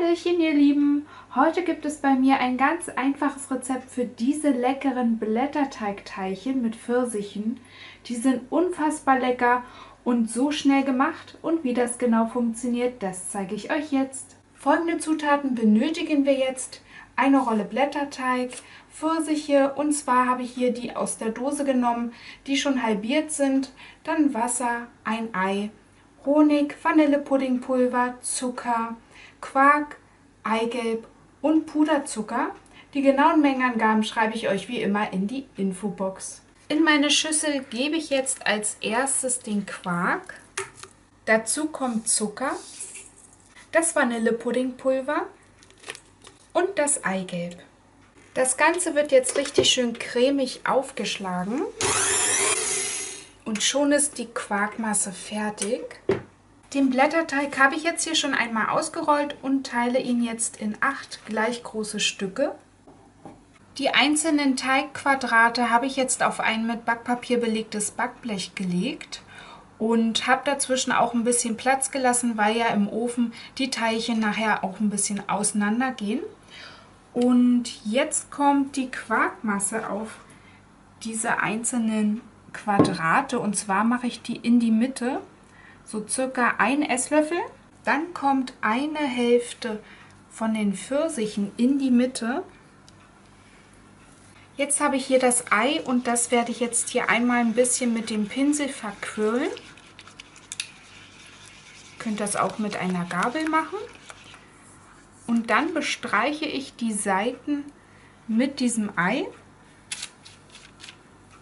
Hallöchen ihr Lieben! Heute gibt es bei mir ein ganz einfaches Rezept für diese leckeren Blätterteigteilchen mit Pfirsichen. Die sind unfassbar lecker und so schnell gemacht, und wie das genau funktioniert, das zeige ich euch jetzt. Folgende Zutaten benötigen wir jetzt: eine Rolle Blätterteig, Pfirsiche, und zwar habe ich hier die aus der Dose genommen, die schon halbiert sind, dann Wasser, ein Ei, Honig, Vanillepuddingpulver, Zucker, Quark, Eigelb und Puderzucker. Die genauen Mengenangaben schreibe ich euch wie immer in die Infobox. In meine Schüssel gebe ich jetzt als erstes den Quark. Dazu kommt Zucker, das Vanillepuddingpulver und das Eigelb. Das Ganze wird jetzt richtig schön cremig aufgeschlagen. Und schon ist die Quarkmasse fertig. Den Blätterteig habe ich jetzt hier schon einmal ausgerollt und teile ihn jetzt in 8 gleich große Stücke. Die einzelnen Teigquadrate habe ich jetzt auf ein mit Backpapier belegtes Backblech gelegt und habe dazwischen auch ein bisschen Platz gelassen, weil ja im Ofen die Teilchen nachher auch ein bisschen auseinander gehen. Und jetzt kommt die Quarkmasse auf diese einzelnen Quadrate, und zwar mache ich die in die Mitte, so circa 1 Esslöffel. Dann kommt eine Hälfte von den Pfirsichen in die Mitte. Jetzt habe ich hier das Ei, und das werde ich jetzt hier einmal ein bisschen mit dem Pinsel verquirlen. Ihr könnt das auch mit einer Gabel machen. Und dann bestreiche ich die Seiten mit diesem Ei.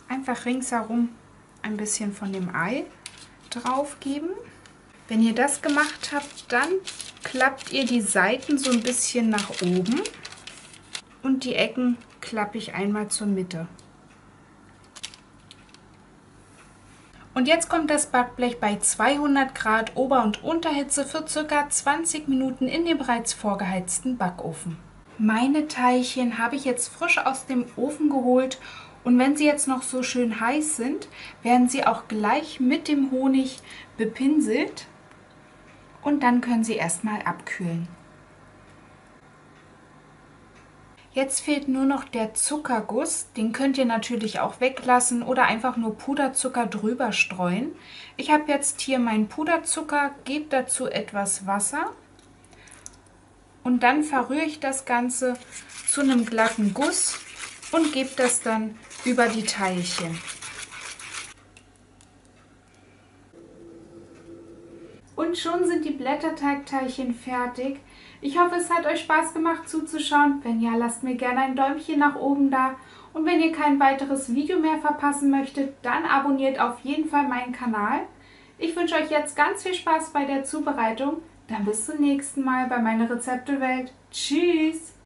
Einfach ringsherum ein bisschen von dem Ei drauf geben. Wenn ihr das gemacht habt, dann klappt ihr die Seiten so ein bisschen nach oben und die Ecken klappe ich einmal zur Mitte. Und jetzt kommt das Backblech bei 200 Grad Ober- und Unterhitze für ca. 20 Minuten in den bereits vorgeheizten Backofen. Meine Teilchen habe ich jetzt frisch aus dem Ofen geholt. Und wenn sie jetzt noch so schön heiß sind, werden sie auch gleich mit dem Honig bepinselt und dann können sie erstmal abkühlen. Jetzt fehlt nur noch der Zuckerguss, den könnt ihr natürlich auch weglassen oder einfach nur Puderzucker drüber streuen. Ich habe jetzt hier meinen Puderzucker, gebe dazu etwas Wasser und dann verrühre ich das Ganze zu einem glatten Guss und gebe das dann über die Teilchen. Und schon sind die Blätterteigteilchen fertig. Ich hoffe, es hat euch Spaß gemacht zuzuschauen. Wenn ja, lasst mir gerne ein Däumchen nach oben da. Und wenn ihr kein weiteres Video mehr verpassen möchtet, dann abonniert auf jeden Fall meinen Kanal. Ich wünsche euch jetzt ganz viel Spaß bei der Zubereitung. Dann bis zum nächsten Mal bei meiner Rezeptewelt. Tschüss!